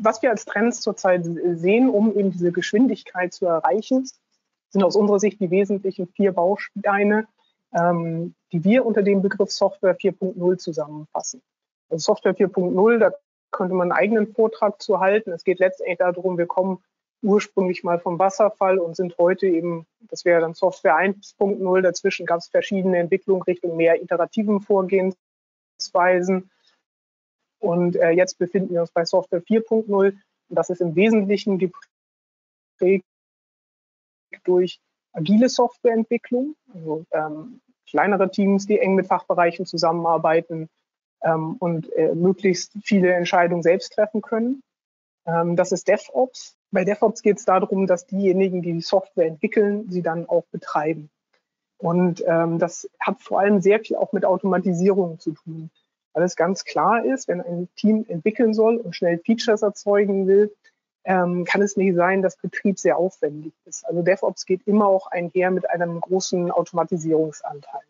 Was wir als Trends zurzeit sehen, um eben diese Geschwindigkeit zu erreichen, sind aus unserer Sicht die wesentlichen 4 Bausteine, die wir unter dem Begriff Software 4.0 zusammenfassen. Also Software 4.0, da könnte man einen eigenen Vortrag zu halten. Es geht letztendlich darum, wir kommen ursprünglich mal vom Wasserfall und sind heute eben, das wäre dann Software 1.0, dazwischen gab es verschiedene Entwicklungen Richtung mehr iterativen Vorgehensweisen. Und jetzt befinden wir uns bei Software 4.0. Das ist im Wesentlichen geprägt durch agile Softwareentwicklung, also kleinere Teams, die eng mit Fachbereichen zusammenarbeiten und möglichst viele Entscheidungen selbst treffen können. Das ist DevOps. Bei DevOps geht es darum, dass diejenigen, die Software entwickeln, sie dann auch betreiben. Und das hat vor allem sehr viel auch mit Automatisierung zu tun. Weil es ganz klar ist, wenn ein Team entwickeln soll und schnell Features erzeugen will, kann es nicht sein, dass Betrieb sehr aufwendig ist. Also DevOps geht immer auch einher mit einem großen Automatisierungsanteil.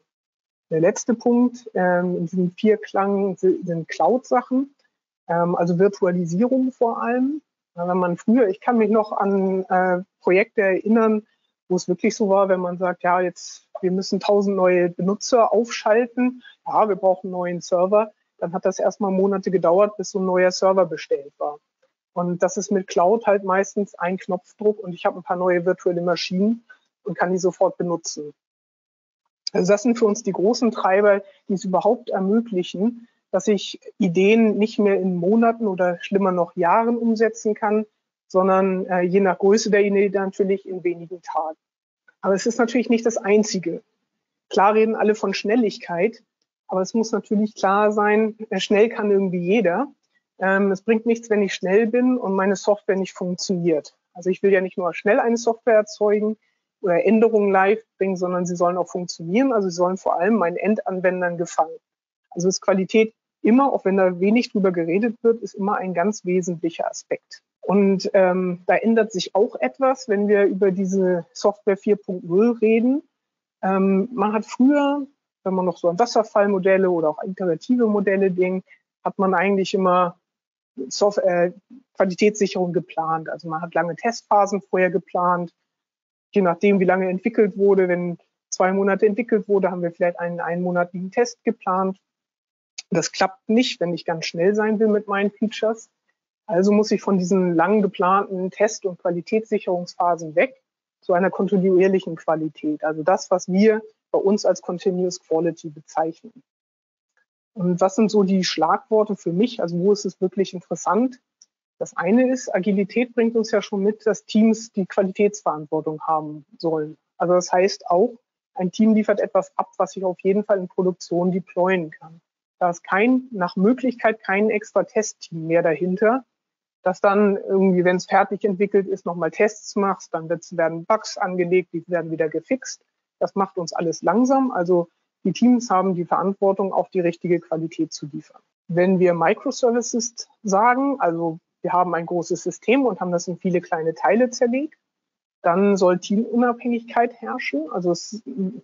Der letzte Punkt in diesem Vierklang sind Cloud-Sachen, also Virtualisierung vor allem. Wenn man früher, ich kann mich noch an Projekte erinnern, wo es wirklich so war, wenn man sagt, ja, jetzt wir müssen 1000 neue Benutzer aufschalten, ja, wir brauchen einen neuen Server, dann hat das erstmal Monate gedauert, bis so ein neuer Server bestellt war. Und das ist mit Cloud halt meistens ein Knopfdruck und ich habe ein paar neue virtuelle Maschinen und kann die sofort benutzen. Also das sind für uns die großen Treiber, die es überhaupt ermöglichen, dass ich Ideen nicht mehr in Monaten oder schlimmer noch Jahren umsetzen kann, sondern je nach Größe der Idee natürlich in wenigen Tagen. Aber es ist natürlich nicht das Einzige. Klar reden alle von Schnelligkeit, aber es muss natürlich klar sein, schnell kann irgendwie jeder. Es bringt nichts, wenn ich schnell bin und meine Software nicht funktioniert. Also ich will ja nicht nur schnell eine Software erzeugen oder Änderungen live bringen, sondern sie sollen auch funktionieren. Also sie sollen vor allem meinen Endanwendern gefallen. Also ist Qualität immer, auch wenn da wenig drüber geredet wird, ist immer ein ganz wesentlicher Aspekt. Und da ändert sich auch etwas, wenn wir über diese Software 4.0 reden. Man hat früher, wenn man noch so an Wasserfallmodelle oder auch iterative Modelle denkt, hat man eigentlich immer Qualitätssicherung geplant. Also man hat lange Testphasen vorher geplant. Je nachdem, wie lange entwickelt wurde, wenn 2 Monate entwickelt wurde, haben wir vielleicht einen einmonatigen Test geplant. Das klappt nicht, wenn ich ganz schnell sein will mit meinen Features. Also muss ich von diesen lang geplanten Test- und Qualitätssicherungsphasen weg zu einer kontinuierlichen Qualität. Also das, was wir bei uns als Continuous Quality bezeichnen. Und was sind so die Schlagworte für mich? Also wo ist es wirklich interessant? Das eine ist, Agilität bringt uns ja schon mit, dass Teams die Qualitätsverantwortung haben sollen. Also das heißt auch, ein Team liefert etwas ab, was ich auf jeden Fall in Produktion deployen kann. Da ist nach Möglichkeit kein extra Testteam mehr dahinter, dass dann irgendwie, wenn es fertig entwickelt ist, nochmal Tests machst, dann werden Bugs angelegt, die werden wieder gefixt. Das macht uns alles langsam. Also die Teams haben die Verantwortung, auch die richtige Qualität zu liefern. Wenn wir Microservices sagen, also wir haben ein großes System und haben das in viele kleine Teile zerlegt, dann soll Teamunabhängigkeit herrschen. Also es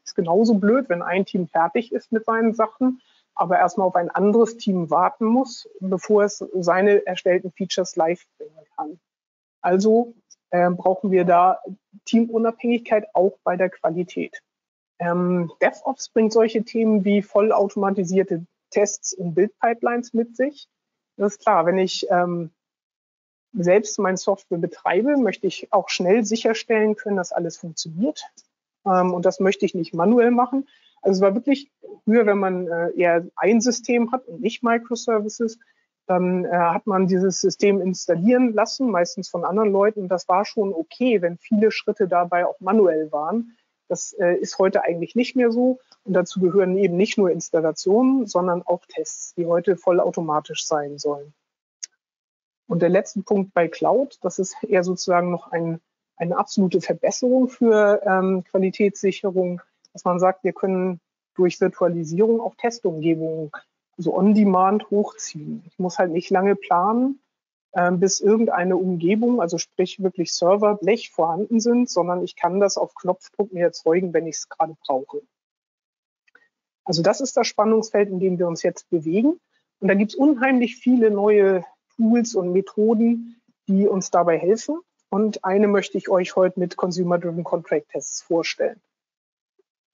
ist genauso blöd, wenn ein Team fertig ist mit seinen Sachen, aber erstmal auf ein anderes Team warten muss, bevor es seine erstellten Features live bringen kann. Also brauchen wir da Teamunabhängigkeit auch bei der Qualität. DevOps bringt solche Themen wie vollautomatisierte Tests und Build-Pipelines mit sich. Das ist klar, wenn ich selbst meine Software betreibe, möchte ich auch schnell sicherstellen können, dass alles funktioniert. Und das möchte ich nicht manuell machen. Also es war wirklich früher, wenn man eher ein System hat und nicht Microservices, dann hat man dieses System installieren lassen, meistens von anderen Leuten. Und das war schon okay, wenn viele Schritte dabei auch manuell waren. Das ist heute eigentlich nicht mehr so. Und dazu gehören eben nicht nur Installationen, sondern auch Tests, die heute vollautomatisch sein sollen. Und der letzte Punkt bei Cloud, das ist eher sozusagen noch eine absolute Verbesserung für Qualitätssicherung, dass man sagt, wir können durch Virtualisierung auch Testumgebungen so on-demand hochziehen. Ich muss halt nicht lange planen, bis irgendeine Umgebung, also sprich wirklich Server, Blech vorhanden sind, sondern ich kann das auf Knopfdruck mir erzeugen, wenn ich es gerade brauche. Also das ist das Spannungsfeld, in dem wir uns jetzt bewegen. Und da gibt es unheimlich viele neue Tools und Methoden, die uns dabei helfen. Und eine möchte ich euch heute mit Consumer-Driven Contract Tests vorstellen.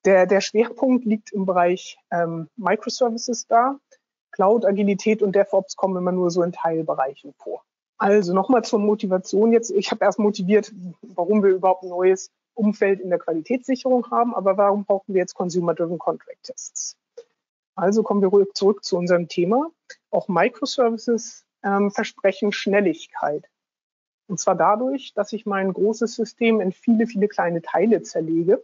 Der Schwerpunkt liegt im Bereich Microservices da. Cloud, Agilität und DevOps kommen immer nur so in Teilbereichen vor. Also nochmal zur Motivation jetzt. Ich habe erst motiviert, warum wir überhaupt ein neues Umfeld in der Qualitätssicherung haben, aber warum brauchen wir jetzt Consumer-Driven Contract Tests? Also kommen wir ruhig zurück zu unserem Thema. Auch Microservices versprechen Schnelligkeit. Und zwar dadurch, dass ich mein großes System in viele, viele kleine Teile zerlege,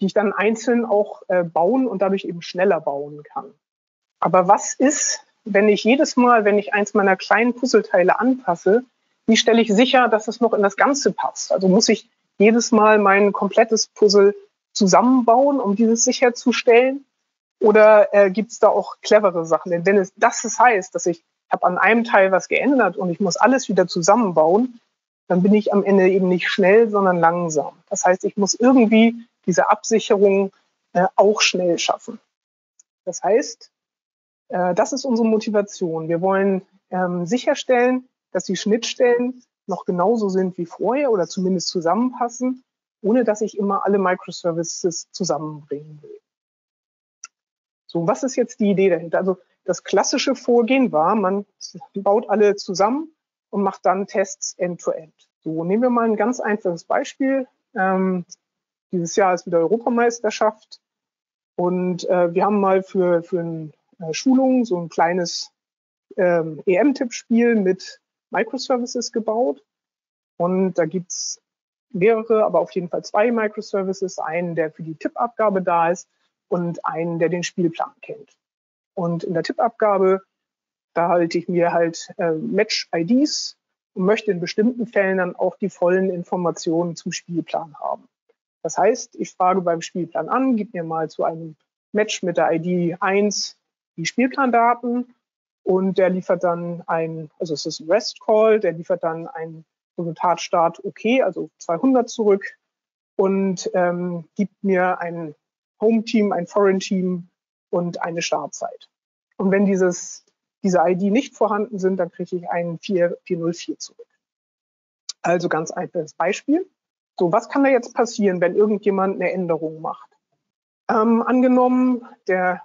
die ich dann einzeln auch bauen und dadurch eben schneller bauen kann. Aber was ist, wenn ich jedes Mal, wenn ich eins meiner kleinen Puzzleteile anpasse, wie stelle ich sicher, dass es noch in das Ganze passt? Also muss ich jedes Mal mein komplettes Puzzle zusammenbauen, um dieses sicherzustellen? Oder gibt es da auch clevere Sachen? Denn wenn es das heißt, dass ich habe an einem Teil was geändert und ich muss alles wieder zusammenbauen, dann bin ich am Ende eben nicht schnell, sondern langsam. Das heißt, ich muss irgendwie diese Absicherung auch schnell schaffen. Das heißt, das ist unsere Motivation. Wir wollen sicherstellen, dass die Schnittstellen noch genauso sind wie vorher oder zumindest zusammenpassen, ohne dass ich immer alle Microservices zusammenbringen will. So, was ist jetzt die Idee dahinter? Also das klassische Vorgehen war, man baut alle zusammen und macht dann Tests end-to-end. So, nehmen wir mal ein ganz einfaches Beispiel. Dieses Jahr ist wieder Europameisterschaft und wir haben mal für eine Schulung so ein kleines EM-Tippspiel mit Microservices gebaut. Und da gibt es mehrere, aber auf jeden Fall 2 Microservices. Einen, der für die Tippabgabe da ist und einen, der den Spielplan kennt. Und in der Tippabgabe, da halte ich mir halt Match-IDs und möchte in bestimmten Fällen dann auch die vollen Informationen zum Spielplan haben. Das heißt, ich frage beim Spielplan an, gib mir mal zu einem Match mit der ID 1 die Spielplandaten und der liefert dann also es ist ein REST-Call, der liefert dann ein Resultatstart okay, also 200 zurück und gibt mir ein Home-Team, ein Foreign-Team und eine Startzeit. Und wenn diese ID nicht vorhanden sind, dann kriege ich einen 404 zurück. Also ganz einfaches Beispiel. So, was kann da jetzt passieren, wenn irgendjemand eine Änderung macht? Angenommen, der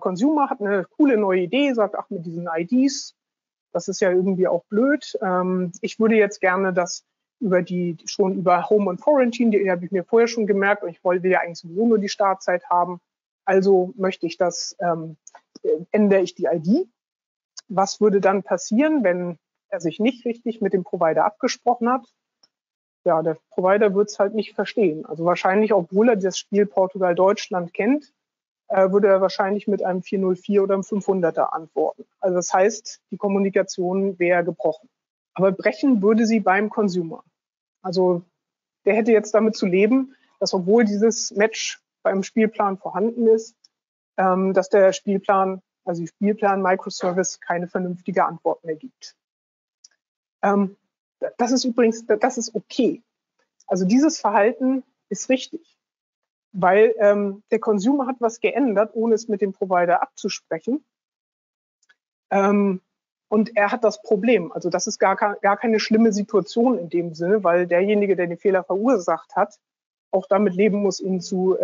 Consumer hat eine coole neue Idee, sagt, ach, mit diesen IDs, das ist ja irgendwie auch blöd. Ich würde jetzt gerne, dass über Home und Quarantine, die habe ich mir vorher schon gemerkt, und ich wollte ja eigentlich sowieso nur die Startzeit haben. Also möchte ich ändere ich die ID. Was würde dann passieren, wenn er sich nicht richtig mit dem Provider abgesprochen hat? Ja, der Provider wird es halt nicht verstehen. Also wahrscheinlich, obwohl er das Spiel Portugal-Deutschland kennt, würde er wahrscheinlich mit einem 404 oder einem 500er antworten. Also das heißt, die Kommunikation wäre gebrochen. Aber brechen würde sie beim Consumer. Also der hätte jetzt damit zu leben, dass obwohl dieses Match beim Spielplan vorhanden ist, dass der Spielplan, also die Spielplan-Microservice, keine vernünftige Antwort mehr gibt. Das ist okay. Also dieses Verhalten ist richtig, weil der Consumer hat was geändert, ohne es mit dem Provider abzusprechen. Und er hat das Problem. Also das ist gar keine schlimme Situation in dem Sinne, weil derjenige, der den Fehler verursacht hat, auch damit leben muss, ihn zu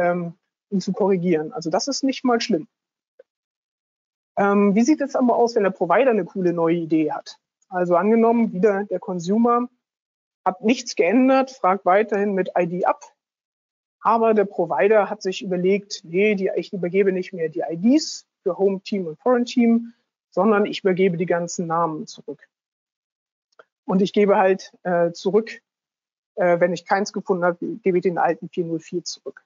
korrigieren. Also das ist nicht mal schlimm. Wie sieht es aber aus, wenn der Provider eine coole neue Idee hat? Also angenommen, wieder der Consumer hat nichts geändert, fragt weiterhin mit ID ab, aber der Provider hat sich überlegt, nee, ich übergebe nicht mehr die IDs für Home Team und Foreign Team, sondern ich übergebe die ganzen Namen zurück. Und ich gebe halt zurück, wenn ich keins gefunden habe, gebe ich den alten 404 zurück.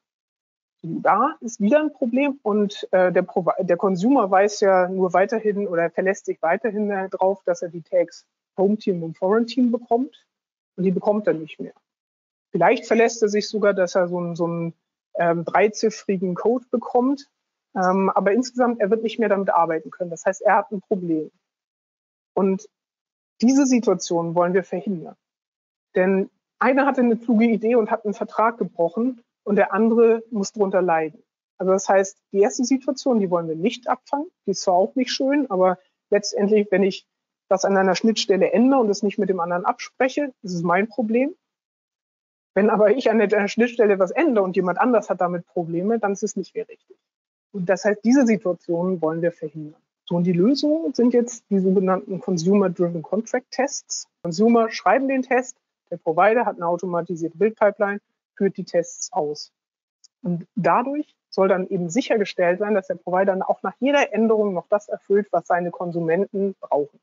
Da ist wieder ein Problem und der Consumer weiß ja nur weiterhin oder verlässt sich weiterhin darauf, dass er die Tags Home Team und Foreign Team bekommt und die bekommt er nicht mehr. Vielleicht verlässt er sich sogar, dass er so einen 3-ziffrigen Code bekommt, aber insgesamt, er wird nicht mehr damit arbeiten können. Das heißt, er hat ein Problem. Und diese Situation wollen wir verhindern. Denn einer hatte eine kluge Idee und hat einen Vertrag gebrochen und der andere muss darunter leiden. Also das heißt, die erste Situation, die wollen wir nicht abfangen. Die ist zwar auch nicht schön, aber letztendlich, wenn ich was an einer Schnittstelle ändere und es nicht mit dem anderen abspreche, das ist mein Problem. Wenn aber ich an der Schnittstelle was ändere und jemand anders hat damit Probleme, dann ist es nicht mehr richtig. Und das heißt, diese Situationen wollen wir verhindern. So, und die Lösungen sind jetzt die sogenannten Consumer-Driven Contract Tests. Consumer schreiben den Test, der Provider hat eine automatisierte Build-Pipeline, führt die Tests aus. Und dadurch soll dann eben sichergestellt sein, dass der Provider auch nach jeder Änderung noch das erfüllt, was seine Konsumenten brauchen.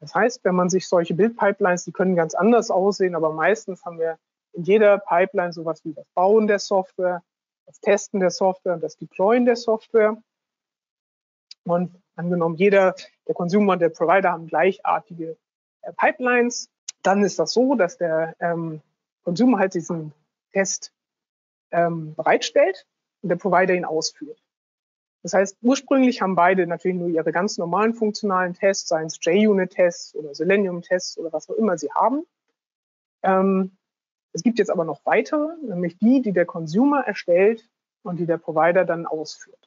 Das heißt, wenn man sich solche Build-Pipelines, die können ganz anders aussehen, aber meistens haben wir in jeder Pipeline sowas wie das Bauen der Software, das Testen der Software und das Deployen der Software. Und angenommen, jeder, der Consumer und der Provider haben gleichartige Pipelines, dann ist das so, dass der Consumer halt diesen Test bereitstellt und der Provider ihn ausführt. Das heißt, ursprünglich haben beide natürlich nur ihre ganz normalen funktionalen Tests, seien es JUnit-Tests oder Selenium-Tests oder was auch immer sie haben. Es gibt jetzt aber noch weitere, nämlich die, die der Consumer erstellt und die der Provider dann ausführt.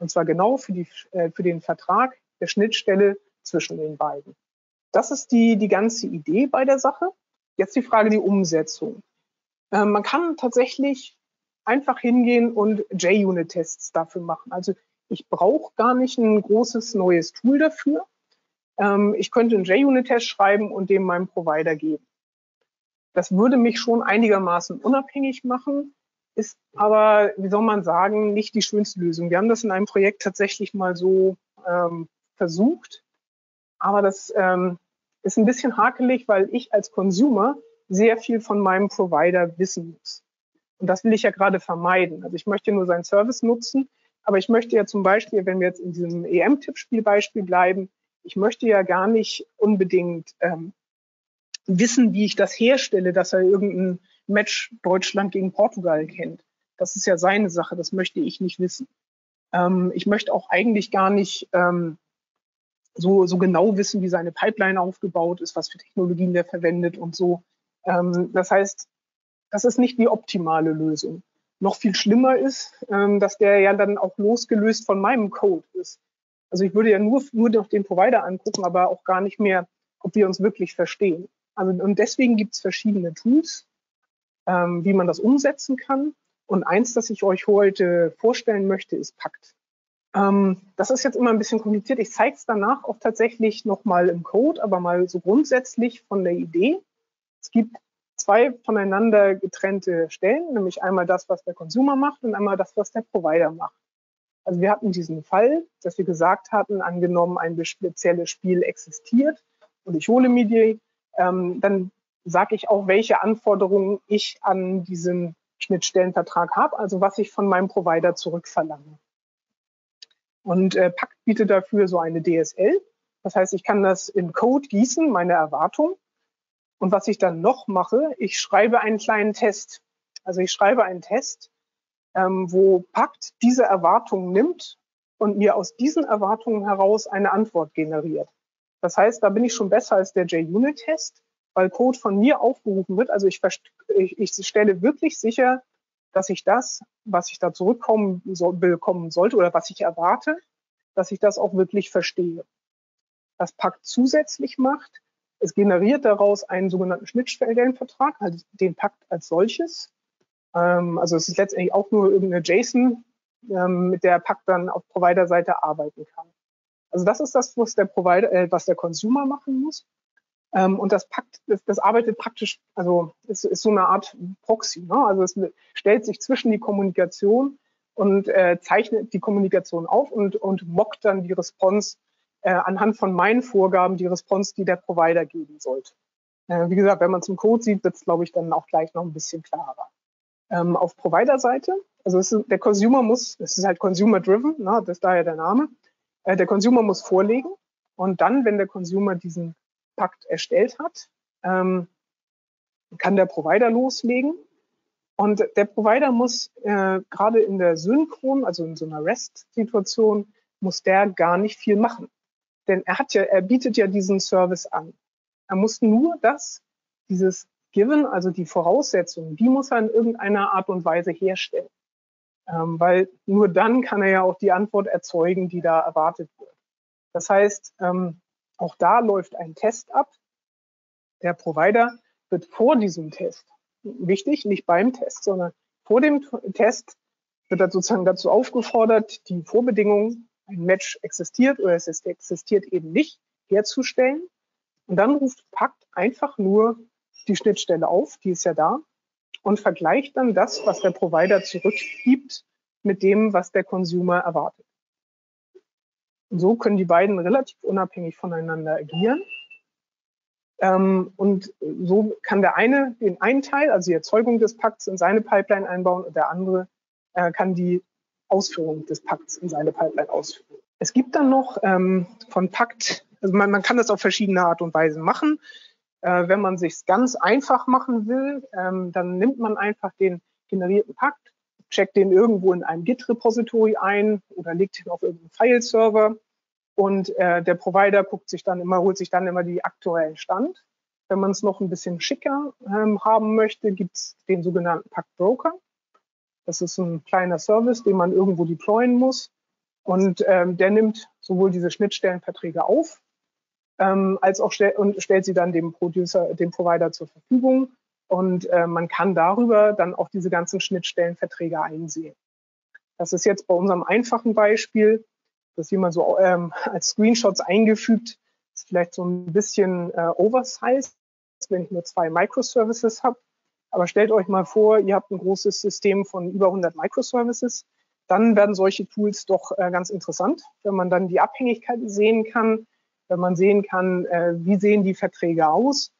Und zwar genau für den Vertrag der Schnittstelle zwischen den beiden. Das ist die ganze Idee bei der Sache. Jetzt die Frage, die Umsetzung. Man kann tatsächlich einfach hingehen und JUnit-Tests dafür machen. Also ich brauche gar nicht ein großes neues Tool dafür. Ich könnte einen JUnit-Test schreiben und dem meinem Provider geben. Das würde mich schon einigermaßen unabhängig machen, ist aber, wie soll man sagen, nicht die schönste Lösung. Wir haben das in einem Projekt tatsächlich mal so versucht, aber das ist ein bisschen hakelig, weil ich als Consumer sehr viel von meinem Provider wissen muss. Und das will ich ja gerade vermeiden. Also ich möchte nur seinen Service nutzen, aber ich möchte ja zum Beispiel, wenn wir jetzt in diesem EM-Tippspiel-Beispiel bleiben, ich möchte ja gar nicht unbedingt wissen, wie ich das herstelle, dass er irgendein Match Deutschland gegen Portugal kennt. Das ist ja seine Sache, das möchte ich nicht wissen. Ich möchte auch eigentlich gar nicht so genau wissen, wie seine Pipeline aufgebaut ist, was für Technologien der verwendet und so. Das heißt, das ist nicht die optimale Lösung. Noch viel schlimmer ist, dass der ja dann auch losgelöst von meinem Code ist. Also ich würde ja nur noch den Provider angucken, aber auch gar nicht mehr, ob wir uns wirklich verstehen. Also, und deswegen gibt es verschiedene Tools, wie man das umsetzen kann. Und eins, das ich euch heute vorstellen möchte, ist Pact. Das ist jetzt immer ein bisschen kompliziert. Ich zeige es danach auch tatsächlich nochmal im Code, aber mal so grundsätzlich von der Idee. Es gibt zwei voneinander getrennte Stellen, nämlich einmal das, was der Consumer macht und einmal das, was der Provider macht. Also wir hatten diesen Fall, dass wir gesagt hatten, angenommen ein spezielles Spiel existiert und ich hole mir die, dann sage ich auch, welche Anforderungen ich an diesen Schnittstellenvertrag habe, also was ich von meinem Provider zurückverlange. Und Pact bietet dafür so eine DSL. Das heißt, ich kann das in Code gießen, meine Erwartung. Und was ich dann noch mache, ich schreibe einen kleinen Test. Also ich schreibe einen Test, wo Pact diese Erwartungen nimmt und mir aus diesen Erwartungen heraus eine Antwort generiert. Das heißt, da bin ich schon besser als der JUnit-Test, weil Code von mir aufgerufen wird. Also ich stelle wirklich sicher, dass ich das, was ich da bekommen sollte oder was ich erwarte, dass ich das auch wirklich verstehe. Was Pact zusätzlich macht, es generiert daraus einen sogenannten Schnittstellenvertrag, also den Pact als solches. Also es ist letztendlich auch nur irgendeine JSON, mit der Pact dann auf Provider-Seite arbeiten kann. Also das ist das, was der Provider, was der Consumer machen muss. Und das Pact, das arbeitet praktisch, also ist so eine Art Proxy, ne? Also es stellt sich zwischen die Kommunikation und zeichnet die Kommunikation auf und mockt dann die Response anhand von meinen Vorgaben, die Response, die der Provider geben sollte. Wie gesagt, wenn man es im Code sieht, wird es, glaube ich, dann auch gleich noch ein bisschen klarer. Auf Provider-Seite, also der Consumer muss, es ist halt Consumer-Driven, ne? Das ist daher der Name. Der Consumer muss vorlegen und dann, wenn der Consumer diesen Pact erstellt hat, kann der Provider loslegen. Und der Provider muss gerade in der Synchron, also in so einer REST-Situation, muss der gar nicht viel machen. Denn er bietet ja diesen Service an. Er muss nur dieses Given, also die Voraussetzung, die muss er in irgendeiner Art und Weise herstellen. Weil nur dann kann er ja auch die Antwort erzeugen, die da erwartet wird. Das heißt, Auch da läuft ein Test ab. Der Provider wird vor diesem Test, wichtig, nicht beim Test, sondern vor dem Test wird er sozusagen dazu aufgefordert, die Vorbedingungen, ein Match existiert oder es existiert eben nicht, herzustellen. Und dann ruft Pact einfach nur die Schnittstelle auf, die ist ja da, und vergleicht dann das, was der Provider zurückgibt, mit dem, was der Consumer erwartet. Und so können die beiden relativ unabhängig voneinander agieren. Und so kann der eine den einen Teil, also die Erzeugung des Pakts, in seine Pipeline einbauen und der andere kann die Ausführung des Pakts in seine Pipeline ausführen. Es gibt dann noch von Pact, also man kann das auf verschiedene Art und Weisen machen. Wenn man sich es ganz einfach machen will, dann nimmt man einfach den generierten Pakt, checkt den irgendwo in einem Git-Repository ein oder legt ihn auf irgendeinen File-Server und der Provider holt sich dann immer die aktuellen Stand. Wenn man es noch ein bisschen schicker haben möchte, gibt es den sogenannten Pact Broker. Das ist ein kleiner Service, den man irgendwo deployen muss und der nimmt sowohl diese Schnittstellenverträge auf, als auch stellt sie dann dem Provider zur Verfügung. Und man kann darüber dann auch diese ganzen Schnittstellenverträge einsehen. Das ist jetzt bei unserem einfachen Beispiel, das jemand so als Screenshots eingefügt, ist vielleicht so ein bisschen oversized, wenn ich nur 2 Microservices habe. Aber stellt euch mal vor, ihr habt ein großes System von über 100 Microservices. Dann werden solche Tools doch ganz interessant, wenn man dann die Abhängigkeiten sehen kann, wenn man sehen kann, wie sehen die Verträge aus.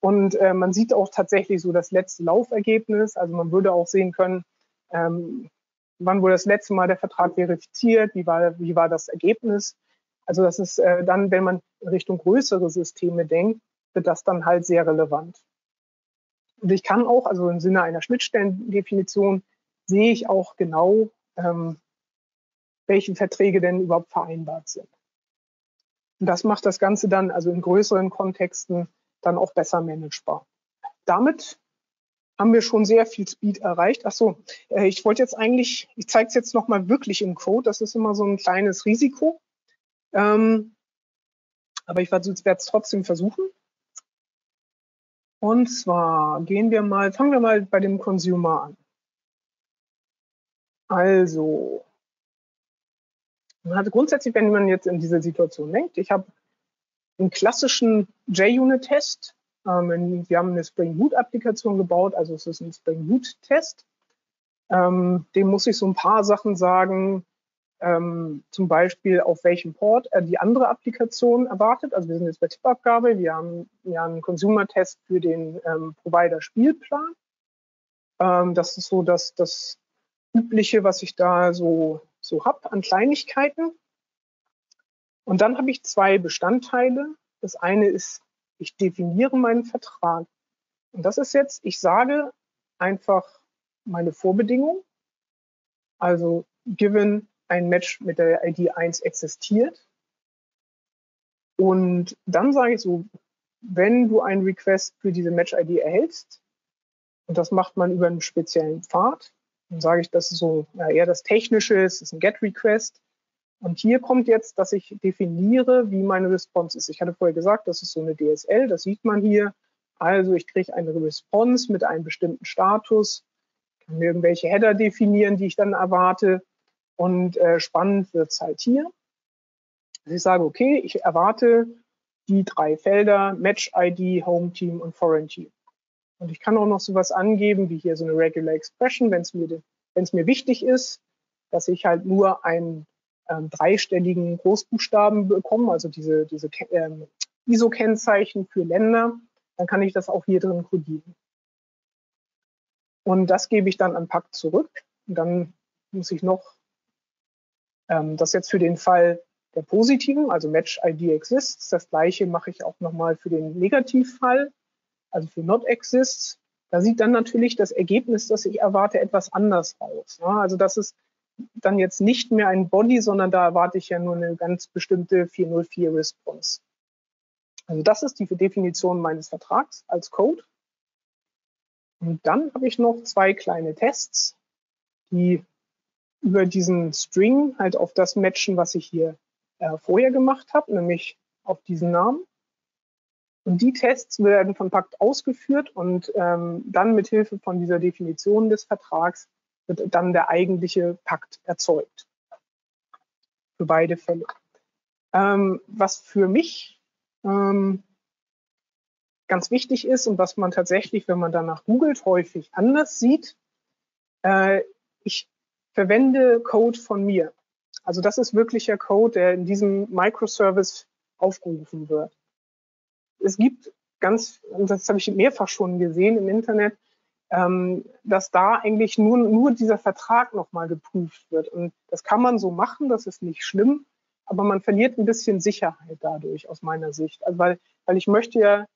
Und man sieht auch tatsächlich so das letzte Laufergebnis. Also man würde auch sehen können, wann wurde das letzte Mal der Vertrag verifiziert, wie war das Ergebnis. Also das ist dann, wenn man in Richtung größere Systeme denkt, wird das dann halt sehr relevant. Und ich kann auch, also im Sinne einer Schnittstellendefinition, sehe ich auch genau, welche Verträge denn überhaupt vereinbart sind. Und das macht das Ganze dann also in größeren Kontexten dann auch besser managebar. Damit haben wir schon sehr viel Speed erreicht. Ach so, ich zeige es jetzt nochmal wirklich im Code. Das ist immer so ein kleines Risiko. Aber ich werde es trotzdem versuchen. Und zwar fangen wir mal bei dem Consumer an. Also, man hat grundsätzlich, wenn man jetzt in diese Situation denkt, ich habe einen klassischen JUnit-Test. Wir haben eine Spring Boot-Applikation gebaut, also es ist ein Spring Boot-Test. Dem muss ich so ein paar Sachen sagen, zum Beispiel auf welchem Port die andere Applikation erwartet. Also wir sind jetzt bei Tippabgabe, wir haben ja einen Consumer-Test für den Provider-Spielplan. Das ist so das Übliche, was ich da so habe an Kleinigkeiten. Und dann habe ich 2 Bestandteile. Das eine ist, ich definiere meinen Vertrag. Und das ist jetzt, ich sage einfach meine Vorbedingung. Also given ein Match mit der ID 1 existiert. Und dann sage ich so, wenn du einen Request für diese Match-ID erhältst, und das macht man über einen speziellen Pfad, dann sage ich, das ist so eher das Technische, es ist ein Get-Request. Und hier kommt jetzt, dass ich definiere, wie meine Response ist. Ich hatte vorher gesagt, das ist so eine DSL, das sieht man hier. Also ich kriege eine Response mit einem bestimmten Status, kann mir irgendwelche Header definieren, die ich dann erwarte. Und spannend wird es halt hier. Also ich sage, okay, ich erwarte die 3 Felder, Match-ID, Home-Team und Foreign-Team. Und ich kann auch noch sowas angeben, wie hier so eine Regular Expression, wenn es mir wichtig ist, dass ich halt nur einen 3stelligen Großbuchstaben bekommen, also diese ISO-Kennzeichen für Länder, dann kann ich das auch hier drin codieren. Und das gebe ich dann an Pact zurück. Und dann muss ich noch das jetzt für den Fall der positiven, also Match-ID exists, das gleiche mache ich auch nochmal für den Negativfall, also für Not exists. Da sieht dann natürlich das Ergebnis, das ich erwarte, etwas anders aus. Ja, also das ist dann jetzt nicht mehr ein Body, sondern da erwarte ich ja nur eine ganz bestimmte 404-Response. Also das ist die Definition meines Vertrags als Code. Und dann habe ich noch 2 kleine Tests, die über diesen String halt auf das matchen, was ich hier vorher gemacht habe, nämlich auf diesen Namen. Und die Tests werden vom Pact ausgeführt und dann mit Hilfe von dieser Definition des Vertrags wird dann der eigentliche Pact erzeugt. Für beide Fälle. Was für mich ganz wichtig ist und was man tatsächlich, wenn man danach googelt, häufig anders sieht, ich verwende Code von mir. Also das ist wirklicher Code, der in diesem Microservice aufgerufen wird. Es gibt ganz, und das habe ich mehrfach schon gesehen im Internet, dass da eigentlich nur dieser Vertrag nochmal geprüft wird. Und das kann man so machen, das ist nicht schlimm, aber man verliert ein bisschen Sicherheit dadurch, aus meiner Sicht. Also weil ich möchte ja,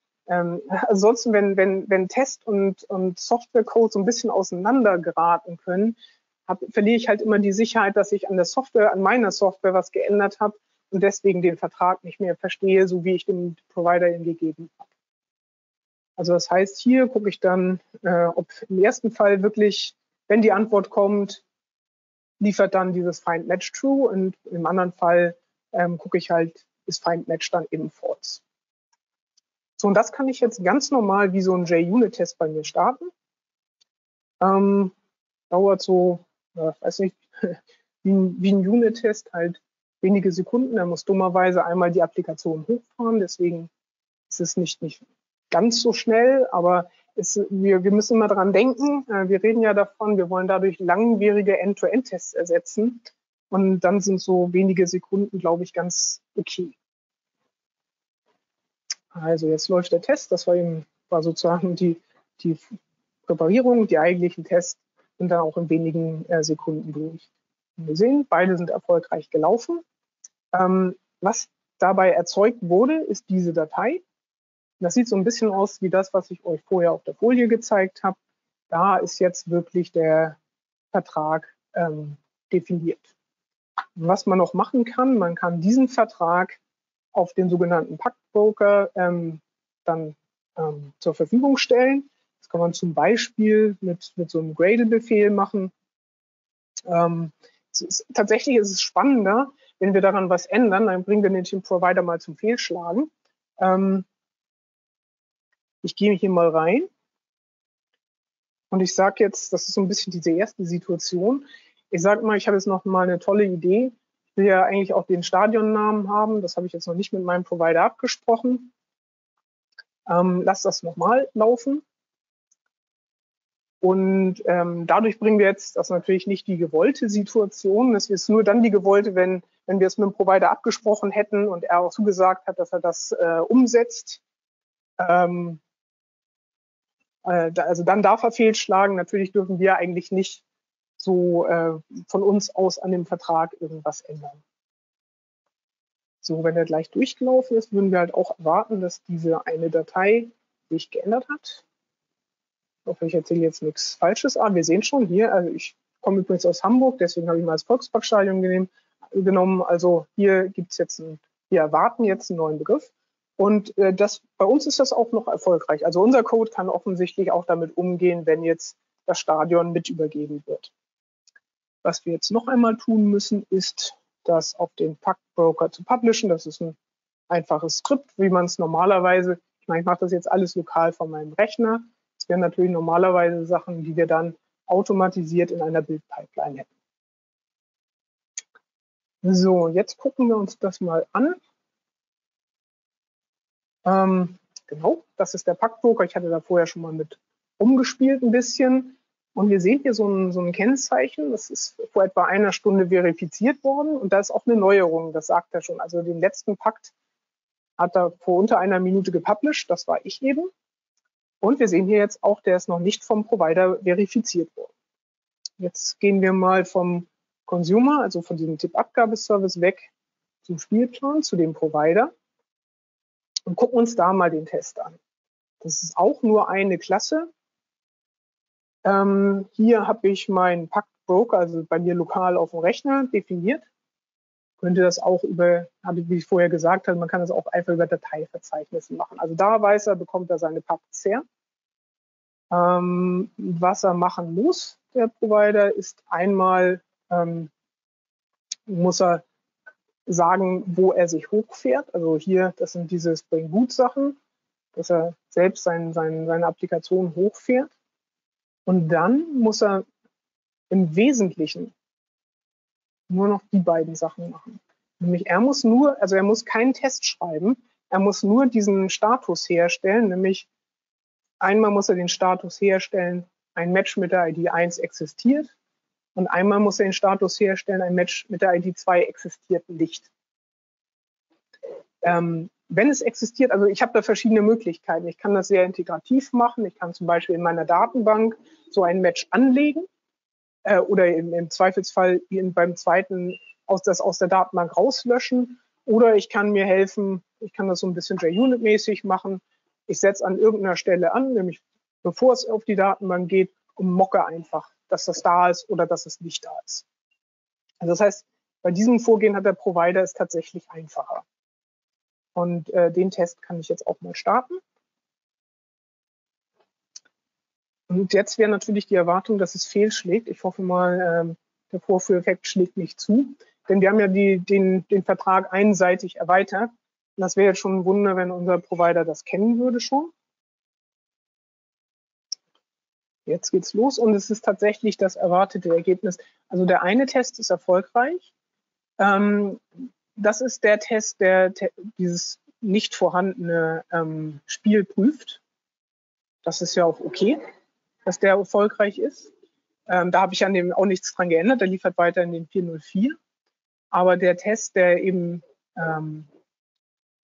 ansonsten, wenn Test und Softwarecode so ein bisschen auseinander geraten können, verliere ich halt immer die Sicherheit, dass ich an meiner Software was geändert habe und deswegen den Vertrag nicht mehr verstehe, so wie ich dem Provider ihn gegeben habe. Also das heißt, hier gucke ich dann, ob im ersten Fall wirklich, wenn die Antwort kommt, liefert dann dieses Find Match True, und im anderen Fall gucke ich halt, ist Find Match dann eben false. So, und das kann ich jetzt ganz normal wie so ein JUnit-Test bei mir starten. Dauert so, weiß nicht, wie ein Unit-Test halt wenige Sekunden. Er muss dummerweise einmal die Applikation hochfahren, deswegen ist es nicht ganz so schnell, aber wir müssen mal dran denken. Wir reden ja davon, wir wollen dadurch langwierige End-to-End-Tests ersetzen, und dann sind so wenige Sekunden, glaube ich, ganz okay. Also jetzt läuft der Test, das war sozusagen die Präparierung, die eigentlichen Tests sind dann auch in wenigen Sekunden durch. Wir sehen, beide sind erfolgreich gelaufen. Was dabei erzeugt wurde, ist diese Datei. Das sieht so ein bisschen aus wie das, was ich euch vorher auf der Folie gezeigt habe. Da ist jetzt wirklich der Vertrag definiert. Was man noch machen kann, man kann diesen Vertrag auf den sogenannten Pact Broker dann zur Verfügung stellen. Das kann man zum Beispiel mit so einem Gradle-Befehl machen. Tatsächlich ist es spannender, wenn wir daran was ändern, dann bringen wir den Provider mal zum Fehlschlagen. Ich gehe hier mal rein und ich sage jetzt, das ist so ein bisschen diese erste Situation, ich sage mal, ich habe jetzt noch mal eine tolle Idee. Ich will ja eigentlich auch den Stadionnamen haben. Das habe ich jetzt noch nicht mit meinem Provider abgesprochen. Lass das nochmal laufen. Und dadurch bringen wir jetzt, das ist natürlich nicht die gewollte Situation, das ist nur dann die gewollte, wenn wir es mit dem Provider abgesprochen hätten und er auch zugesagt hat, dass er das umsetzt. Also dann darf er fehlschlagen. Natürlich dürfen wir eigentlich nicht so von uns aus an dem Vertrag irgendwas ändern. So, wenn er gleich durchgelaufen ist, würden wir halt auch erwarten, dass diese eine Datei sich geändert hat. Ich hoffe, ich erzähle jetzt nichts Falsches. Wir sehen schon hier, also ich komme übrigens aus Hamburg, deswegen habe ich mal das Volksparkstadion genommen. Also hier gibt es jetzt, wir erwarten jetzt einen neuen Begriff. Und bei uns ist das auch noch erfolgreich. Also unser Code kann offensichtlich auch damit umgehen, wenn jetzt das Stadion mit übergeben wird. Was wir jetzt noch einmal tun müssen, ist, das auf den Pact Broker zu publishen. Das ist ein einfaches Skript, wie man es normalerweise, ich meine, ich mache das jetzt alles lokal von meinem Rechner. Das wären natürlich normalerweise Sachen, die wir dann automatisiert in einer Build-Pipeline hätten. So, jetzt gucken wir uns das mal an. Genau, das ist der Pact Broker. Ich hatte da vorher schon mal mit umgespielt ein bisschen. Und wir sehen hier so ein Kennzeichen, das ist vor etwa einer Stunde verifiziert worden. Und da ist auch eine Neuerung, das sagt er schon. Also den letzten Pact hat er vor unter einer Minute gepublished, das war ich eben. Und wir sehen hier jetzt auch, der ist noch nicht vom Provider verifiziert worden. Jetzt gehen wir mal vom Consumer, also von diesem Tippabgabeservice weg zum Spielplan, zu dem Provider. Und gucken uns da mal den Test an. Das ist auch nur eine Klasse. Hier habe ich meinen Pact Broker, also bei mir lokal auf dem Rechner, definiert. Könnte das auch wie ich vorher gesagt habe, man kann das auch einfach über Dateiverzeichnisse machen. Also da weiß er, bekommt er seine Pacts her. Was er machen muss, der Provider, ist einmal, muss er sagen, wo er sich hochfährt. Also hier, das sind diese Spring Boot Sachen, dass er selbst seine Applikation hochfährt. Und dann muss er im Wesentlichen nur noch die beiden Sachen machen. Nämlich er muss keinen Test schreiben, er muss nur diesen Status herstellen, nämlich einmal muss er den Status herstellen, ein Match mit der ID 1 existiert, und einmal muss er den Status herstellen, ein Match mit der ID 2 existiert nicht. Wenn es existiert, also ich habe da verschiedene Möglichkeiten. Ich kann das sehr integrativ machen. Ich kann zum Beispiel in meiner Datenbank so ein Match anlegen oder im Zweifelsfall beim zweiten das aus der Datenbank rauslöschen. Oder ich kann mir helfen, ich kann das so ein bisschen JUnit-mäßig machen. Ich setze an irgendeiner Stelle an, nämlich bevor es auf die Datenbank geht, und mocke einfach, dass das da ist oder dass es nicht da ist. Also das heißt, bei diesem Vorgehen hat der Provider es tatsächlich einfacher. Und den Test kann ich jetzt auch mal starten. Und jetzt wäre natürlich die Erwartung, dass es fehlschlägt. Ich hoffe mal, der Vorführeffekt schlägt nicht zu. Denn wir haben ja den Vertrag einseitig erweitert. Und das wäre jetzt schon ein Wunder, wenn unser Provider das kennen würde schon. Jetzt geht's los und es ist tatsächlich das erwartete Ergebnis. Also der eine Test ist erfolgreich. Das ist der Test, der dieses nicht vorhandene Spiel prüft. Das ist ja auch okay, dass der erfolgreich ist. Da habe ich an dem auch nichts dran geändert. Der liefert weiter in den 404. Aber der Test, der eben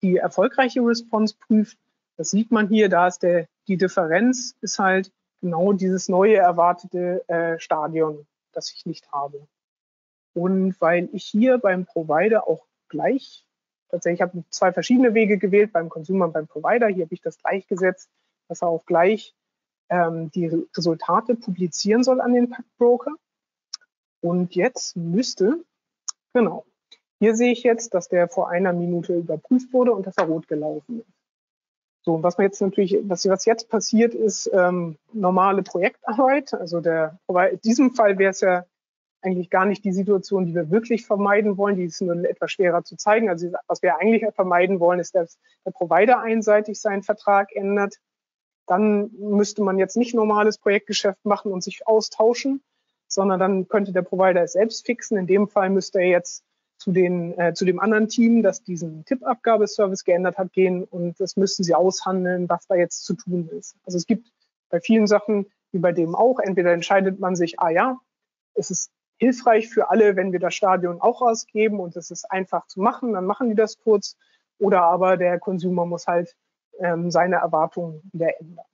die erfolgreiche Response prüft, das sieht man hier, da ist die Differenz ist halt genau dieses neue erwartete Stadion, das ich nicht habe. Und weil ich hier beim Provider auch gleich. Tatsächlich habe ich zwei verschiedene Wege gewählt, beim Consumer und beim Provider. Hier habe ich das gleich gesetzt, dass er auch gleich die Resultate publizieren soll an den Pact Broker. Und jetzt müsste, genau, hier sehe ich jetzt, dass der vor einer Minute überprüft wurde und dass er rot gelaufen ist. So, und was man jetzt natürlich, was jetzt passiert, ist normale Projektarbeit. Also in diesem Fall wäre es ja eigentlich gar nicht die Situation, die wir wirklich vermeiden wollen. Die ist nur etwas schwerer zu zeigen. Also was wir eigentlich vermeiden wollen, ist, dass der Provider einseitig seinen Vertrag ändert. Dann müsste man jetzt nicht normales Projektgeschäft machen und sich austauschen, sondern dann könnte der Provider es selbst fixen. In dem Fall müsste er jetzt zu dem anderen Team, das diesen Tippabgabeservice geändert hat, gehen und das müssten sie aushandeln, was da jetzt zu tun ist. Also es gibt bei vielen Sachen, wie bei dem auch, entweder entscheidet man sich, ah ja, es ist hilfreich für alle, wenn wir das Stadion auch ausgeben und es ist einfach zu machen, dann machen die das kurz. Oder aber der Consumer muss halt seine Erwartungen wieder ändern.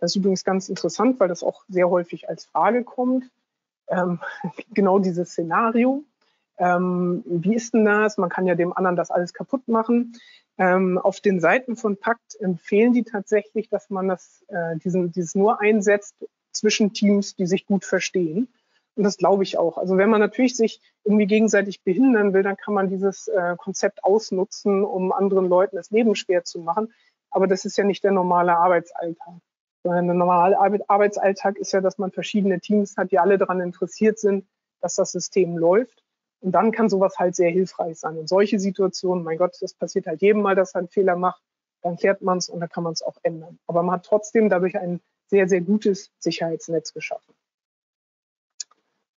Das ist übrigens ganz interessant, weil das auch sehr häufig als Frage kommt. Genau dieses Szenario. Wie ist denn das? Man kann ja dem anderen das alles kaputt machen. Auf den Seiten von Pact empfehlen die tatsächlich, dass man dieses nur einsetzt zwischen Teams, die sich gut verstehen. Und das glaube ich auch. Also wenn man natürlich sich irgendwie gegenseitig behindern will, dann kann man dieses Konzept ausnutzen, um anderen Leuten das Leben schwer zu machen. Aber das ist ja nicht der normale Arbeitsalltag. Sondern der normale Arbeitsalltag ist ja, dass man verschiedene Teams hat, die alle daran interessiert sind, dass das System läuft. Und dann kann sowas halt sehr hilfreich sein. Und solche Situationen, mein Gott, das passiert halt jedem Mal, dass er einen Fehler macht. Dann klärt man es und dann kann man es auch ändern. Aber man hat trotzdem dadurch einen sehr, sehr gutes Sicherheitsnetz geschaffen.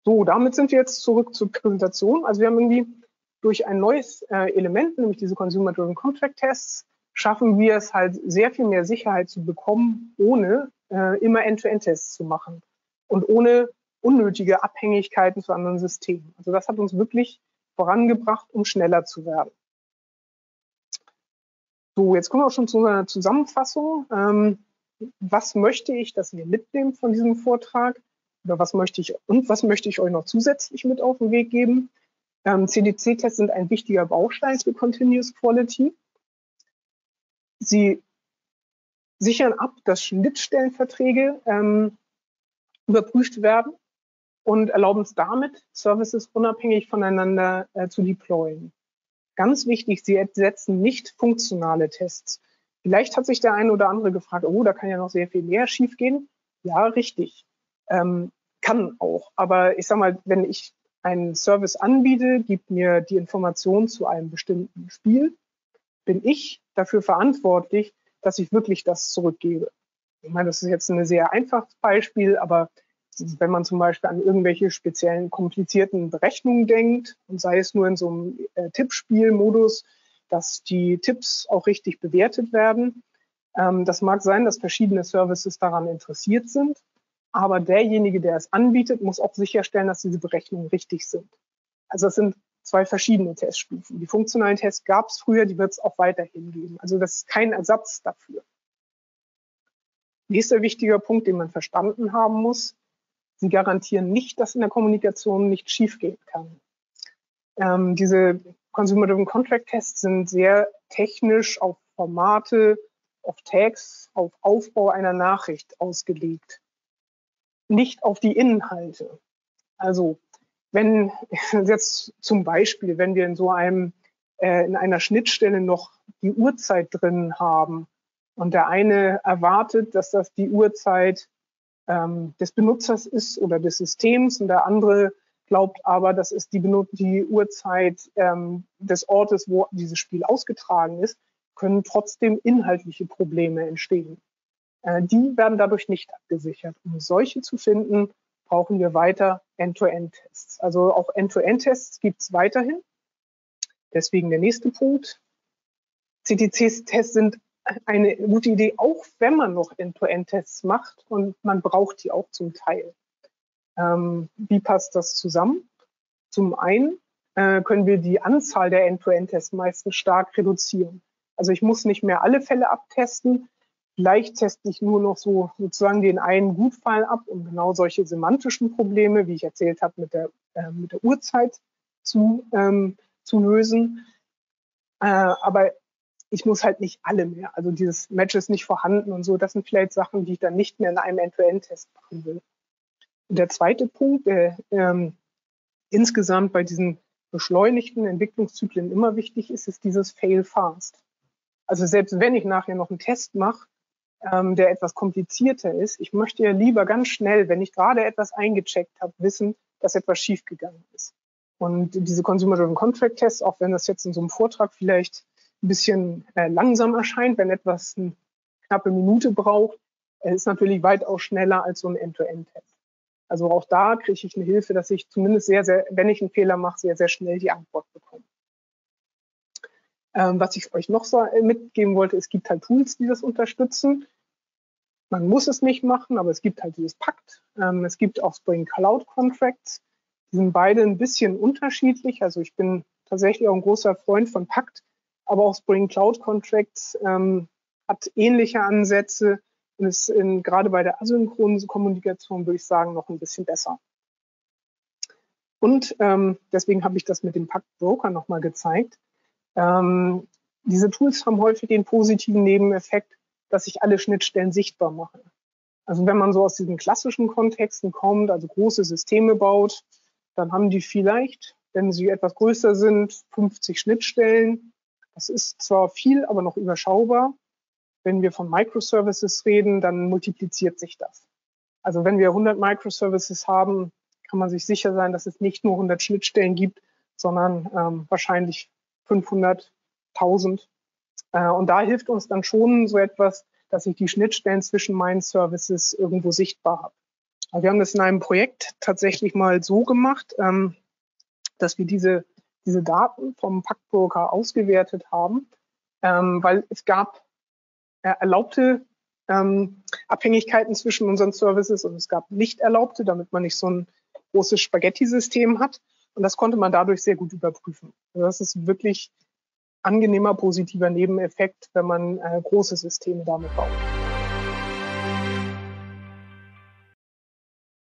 So, damit sind wir jetzt zurück zur Präsentation. Also wir haben irgendwie durch ein neues Element, nämlich diese Consumer-Driven Contract Tests, schaffen wir es halt sehr viel mehr Sicherheit zu bekommen, ohne immer End-to-End-Tests zu machen und ohne unnötige Abhängigkeiten zu anderen Systemen. Also das hat uns wirklich vorangebracht, um schneller zu werden. So, jetzt kommen wir auch schon zu unserer Zusammenfassung. Was möchte ich, dass ihr mitnehmt von diesem Vortrag? Oder was möchte ich euch noch zusätzlich mit auf den Weg geben? CDC-Tests sind ein wichtiger Baustein für Continuous Quality. Sie sichern ab, dass Schnittstellenverträge überprüft werden und erlauben es damit, Services unabhängig voneinander zu deployen. Ganz wichtig, sie setzen nicht funktionale Tests. Vielleicht hat sich der eine oder andere gefragt, oh, da kann ja noch sehr viel mehr schiefgehen. Ja, richtig. Kann auch. Aber ich sag mal, wenn ich einen Service anbiete, gibt mir die Information zu einem bestimmten Spiel, bin ich dafür verantwortlich, dass ich wirklich das zurückgebe. Ich meine, das ist jetzt ein sehr einfaches Beispiel, aber wenn man zum Beispiel an irgendwelche speziellen komplizierten Berechnungen denkt und sei es nur in so einem Tippspielmodus, dass die Tipps auch richtig bewertet werden. Das mag sein, dass verschiedene Services daran interessiert sind, aber derjenige, der es anbietet, muss auch sicherstellen, dass diese Berechnungen richtig sind. Also das sind zwei verschiedene Teststufen. Die funktionalen Tests gab es früher, die wird es auch weiterhin geben. Also das ist kein Ersatz dafür. Nächster wichtiger Punkt, den man verstanden haben muss: Sie garantieren nicht, dass in der Kommunikation nichts schiefgehen kann. Diese Consumer-Driven Contract Tests sind sehr technisch auf Formate, auf Tags, auf Aufbau einer Nachricht ausgelegt, nicht auf die Inhalte. Also wenn jetzt zum Beispiel, wenn wir in so einem in einer Schnittstelle noch die Uhrzeit drin haben und der eine erwartet, dass das die Uhrzeit des Benutzers ist oder des Systems und der andere glaubt aber, das ist die Uhrzeit des Ortes, wo dieses Spiel ausgetragen ist, können trotzdem inhaltliche Probleme entstehen. Die werden dadurch nicht abgesichert. Um solche zu finden, brauchen wir weiter End-to-End-Tests. Also auch End-to-End-Tests gibt es weiterhin. Deswegen der nächste Punkt. CTC-Tests sind eine gute Idee, auch wenn man noch End-to-End-Tests macht, und man braucht die auch zum Teil. Wie passt das zusammen? Zum einen können wir die Anzahl der End-to-End-Tests meistens stark reduzieren. Also ich muss nicht mehr alle Fälle abtesten, vielleicht teste ich nur noch so sozusagen den einen Gutfall ab, um genau solche semantischen Probleme, wie ich erzählt habe, mit der Uhrzeit zu lösen. Aber ich muss halt nicht alle mehr. Also dieses Match ist nicht vorhanden und so. Das sind vielleicht Sachen, die ich dann nicht mehr in einem End-to-End-Test machen will. Und der zweite Punkt, der insgesamt bei diesen beschleunigten Entwicklungszyklen immer wichtig ist, ist dieses Fail-Fast. Also selbst wenn ich nachher noch einen Test mache, der etwas komplizierter ist, ich möchte ja lieber ganz schnell, wenn ich gerade etwas eingecheckt habe, wissen, dass etwas schiefgegangen ist. Und diese Consumer-Driven Contract Tests, auch wenn das jetzt in so einem Vortrag vielleicht ein bisschen langsam erscheint, wenn etwas eine knappe Minute braucht, ist natürlich weitaus schneller als so ein End-to-End-Test. Also auch da kriege ich eine Hilfe, dass ich zumindest sehr, sehr, wenn ich einen Fehler mache, sehr, sehr schnell die Antwort bekomme. Was ich euch noch so mitgeben wollte, es gibt halt Tools, die das unterstützen. Man muss es nicht machen, aber es gibt halt dieses Pact. Es gibt auch Spring Cloud Contracts. Die sind beide ein bisschen unterschiedlich. Also ich bin tatsächlich auch ein großer Freund von Pact, aber auch Spring Cloud Contracts hat ähnliche Ansätze und ist gerade bei der asynchronen Kommunikation, würde ich sagen, noch ein bisschen besser. Und deswegen habe ich das mit dem Pact Broker nochmal gezeigt. Diese Tools haben häufig den positiven Nebeneffekt, dass ich alle Schnittstellen sichtbar mache. Also wenn man so aus diesen klassischen Kontexten kommt, also große Systeme baut, dann haben die vielleicht, wenn sie etwas größer sind, 50 Schnittstellen. Das ist zwar viel, aber noch überschaubar. Wenn wir von Microservices reden, dann multipliziert sich das. Also wenn wir 100 Microservices haben, kann man sich sicher sein, dass es nicht nur 100 Schnittstellen gibt, sondern wahrscheinlich 500, 1000. Und da hilft uns dann schon so etwas, dass ich die Schnittstellen zwischen meinen Services irgendwo sichtbar habe. Also wir haben das in einem Projekt tatsächlich mal so gemacht, dass wir diese Daten vom Pact Broker ausgewertet haben, weil es gab erlaubte Abhängigkeiten zwischen unseren Services und es gab nicht erlaubte, damit man nicht so ein großes Spaghetti-System hat. Und das konnte man dadurch sehr gut überprüfen. Also das ist wirklich angenehmer, positiver Nebeneffekt, wenn man große Systeme damit baut.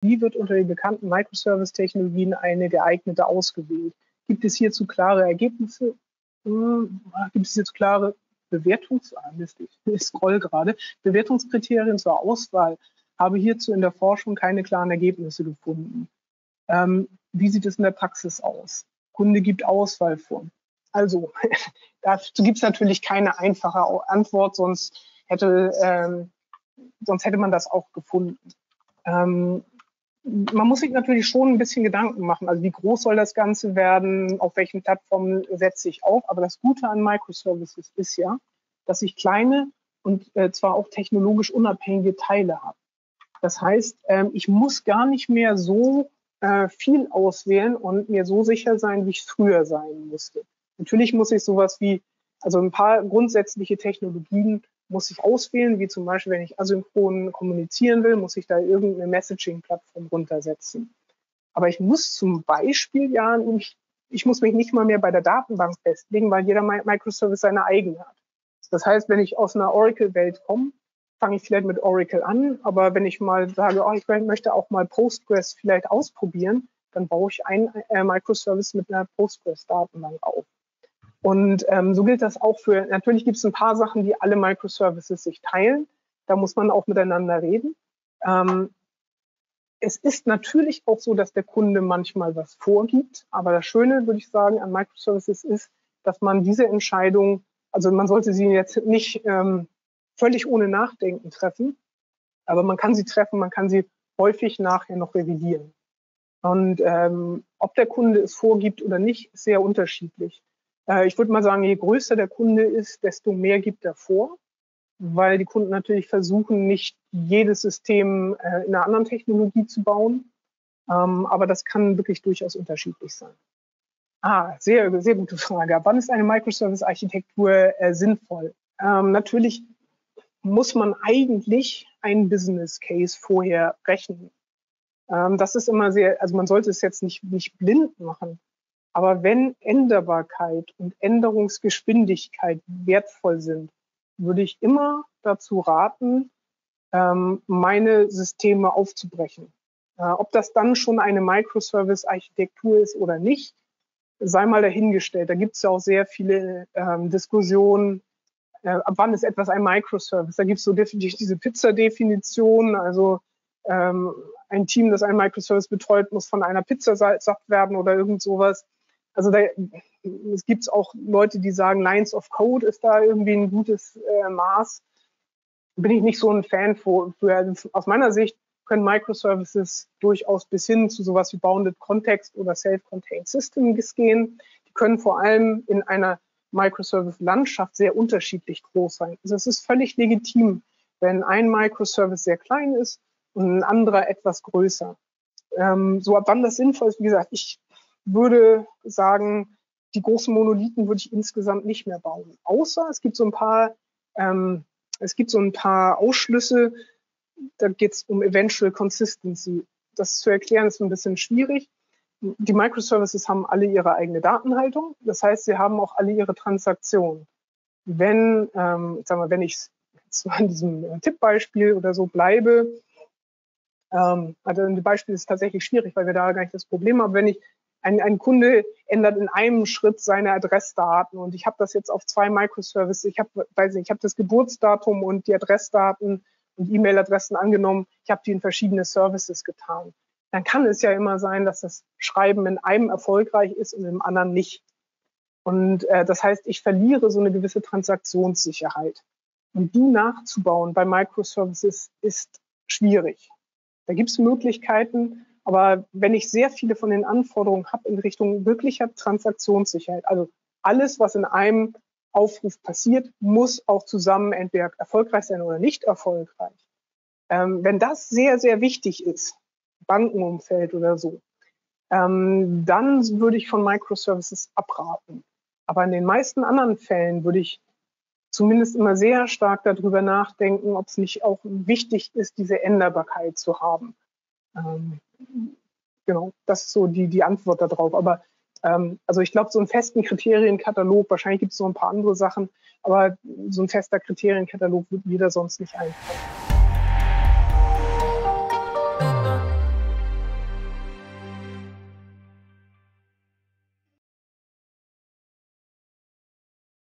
Wie wird unter den bekannten Microservice-Technologien eine geeignete ausgewählt? Gibt es hierzu klare Ergebnisse? Gibt es hierzu klare Bewertungskriterien zur Auswahl? Habe hierzu in der Forschung keine klaren Ergebnisse gefunden. Wie sieht es in der Praxis aus? Kunde gibt Auswahl vor. Also, dazu gibt es natürlich keine einfache Antwort, sonst hätte man das auch gefunden. man muss sich natürlich schon ein bisschen Gedanken machen. Also wie groß soll das Ganze werden? Auf welchen Plattformen setze ich auf? Aber das Gute an Microservices ist ja, dass ich kleine und zwar auch technologisch unabhängige Teile habe. Das heißt, ich muss gar nicht mehr so viel auswählen und mir so sicher sein, wie ich früher sein musste. Natürlich muss ich sowas wie, also ein paar grundsätzliche Technologien muss ich auswählen, wie zum Beispiel, wenn ich asynchron kommunizieren will, muss ich da irgendeine Messaging-Plattform runtersetzen. Aber ich muss zum Beispiel ja, ich muss mich nicht mal mehr bei der Datenbank festlegen, weil jeder Microservice seine eigene hat. Das heißt, wenn ich aus einer Oracle-Welt komme, fange ich vielleicht mit Oracle an, aber wenn ich mal sage, oh, ich möchte auch mal Postgres vielleicht ausprobieren, dann baue ich einen Microservice mit einer Postgres-Datenbank auf. Und so gilt das auch für, natürlich gibt es ein paar Sachen, die alle Microservices sich teilen. Da muss man auch miteinander reden. Es ist natürlich auch so, dass der Kunde manchmal was vorgibt. Aber das Schöne, würde ich sagen, an Microservices ist, dass man diese Entscheidung, also man sollte sie jetzt nicht völlig ohne Nachdenken treffen. Aber man kann sie treffen, man kann sie häufig nachher noch revidieren. Und ob der Kunde es vorgibt oder nicht, ist sehr unterschiedlich. Ich würde mal sagen, je größer der Kunde ist, desto mehr gibt er vor, weil die Kunden natürlich versuchen, nicht jedes System in einer anderen Technologie zu bauen. Aber das kann wirklich durchaus unterschiedlich sein. Sehr, sehr gute Frage. Ab wann ist eine Microservice-Architektur sinnvoll? Natürlich muss man eigentlich einen Business Case vorher rechnen. Das ist immer sehr, also man sollte es jetzt nicht blind machen. Aber wenn Änderbarkeit und Änderungsgeschwindigkeit wertvoll sind, würde ich immer dazu raten, meine Systeme aufzubrechen. Ob das dann schon eine Microservice-Architektur ist oder nicht, sei mal dahingestellt. Da gibt es ja auch sehr viele Diskussionen, ab wann ist etwas ein Microservice? Da gibt es so definitiv diese Pizza-Definition, also ein Team, das einen Microservice betreut, muss von einer Pizza satt werden oder irgend sowas. Also es gibt auch Leute, die sagen, Lines of Code ist da irgendwie ein gutes Maß. Bin ich nicht so ein Fan für. Also aus meiner Sicht können Microservices durchaus bis hin zu sowas wie Bounded Context oder Self-Contained Systems gehen. Die können vor allem in einer Microservice-Landschaft sehr unterschiedlich groß sein. Also es ist völlig legitim, wenn ein Microservice sehr klein ist und ein anderer etwas größer. So ab wann das sinnvoll ist, wie gesagt, ich würde sagen, die großen Monolithen würde ich insgesamt nicht mehr bauen. Außer es gibt so ein paar, Ausschlüsse, da geht es um Eventual Consistency. Das zu erklären ist ein bisschen schwierig. Die Microservices haben alle ihre eigene Datenhaltung, das heißt, sie haben auch alle ihre Transaktionen. Wenn, wenn ich jetzt an diesem Tippbeispiel oder so bleibe, also ein Beispiel ist tatsächlich schwierig, weil wir da gar nicht das Problem haben. Wenn ich ein Kunde ändert in einem Schritt seine Adressdaten und ich habe das jetzt auf zwei Microservices, ich habe das Geburtsdatum und die Adressdaten und E-Mail-Adressen angenommen, ich habe die in verschiedene Services getan. Dann kann es ja immer sein, dass das Schreiben in einem erfolgreich ist und im anderen nicht. Und das heißt, ich verliere so eine gewisse Transaktionssicherheit. Und die nachzubauen bei Microservices ist schwierig. Da gibt es Möglichkeiten, aber wenn ich sehr viele von den Anforderungen habe in Richtung wirklicher Transaktionssicherheit, also alles, was in einem Aufruf passiert, muss auch zusammen entweder erfolgreich sein oder nicht erfolgreich. Wenn das sehr, sehr wichtig ist, Bankenumfeld oder so, dann würde ich von Microservices abraten. Aber in den meisten anderen Fällen würde ich zumindest immer sehr stark darüber nachdenken, ob es nicht auch wichtig ist, diese Änderbarkeit zu haben. Genau, das ist so die Antwort darauf. Aber also ich glaube, so einen festen Kriterienkatalog, wahrscheinlich gibt es noch ein paar andere Sachen, aber so ein fester Kriterienkatalog wird mir da sonst nicht einfallen.